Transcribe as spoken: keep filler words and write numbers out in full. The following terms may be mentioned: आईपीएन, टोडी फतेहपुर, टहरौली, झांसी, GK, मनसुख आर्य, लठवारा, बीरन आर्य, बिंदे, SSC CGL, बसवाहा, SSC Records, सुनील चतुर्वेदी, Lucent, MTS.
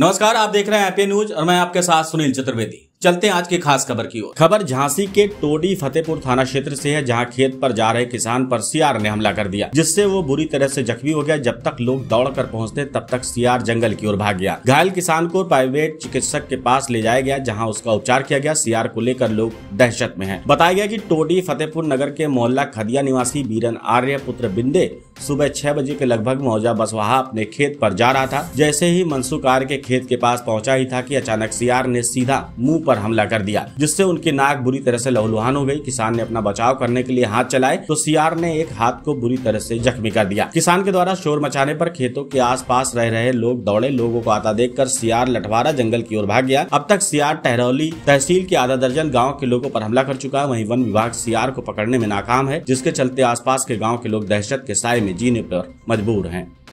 नमस्कार, आप देख रहे हैं आईपीएन न्यूज और मैं आपके साथ सुनील चतुर्वेदी। चलते हैं आज की खास खबर की ओर। खबर झांसी के टोडी फतेहपुर थाना क्षेत्र से है, जहां खेत पर जा रहे किसान पर सियार ने हमला कर दिया, जिससे वो बुरी तरह से जख्मी हो गया। जब तक लोग दौड़कर पहुंचते तब तक सियार जंगल की ओर भाग गया। घायल किसान को प्राइवेट चिकित्सक के पास ले जाया गया, जहां उसका उपचार किया गया। सियार को लेकर लोग दहशत में है। बताया गया की टोडी फतेहपुर नगर के मोहल्ला खदिया निवासी बीरन आर्य पुत्र बिंदे सुबह छह बजे के लगभग मौजा बसवाहा अपने खेत पर जा रहा था। जैसे ही मनसुख आर्य के खेत के पास पहुंचा ही था कि अचानक सियार ने सीधा मुंह पर हमला कर दिया, जिससे उनकी नाक बुरी तरह से लहूलुहान हो गई। किसान ने अपना बचाव करने के लिए हाथ चलाए तो सियार ने एक हाथ को बुरी तरह से जख्मी कर दिया। किसान के द्वारा शोर मचाने पर खेतों के आसपास रह रहे लोग दौड़े। लोगों को आता देखकर सियार लठवारा जंगल की ओर भाग गया। अब तक सियार टहरौली तहसील के आधा दर्जन गाँव के लोगों पर हमला कर चुका है। वहीं वन विभाग सियार को पकड़ने में नाकाम है, जिसके चलते आसपास के गाँव के लोग दहशत के साए में जीने पर मजबूर हैं।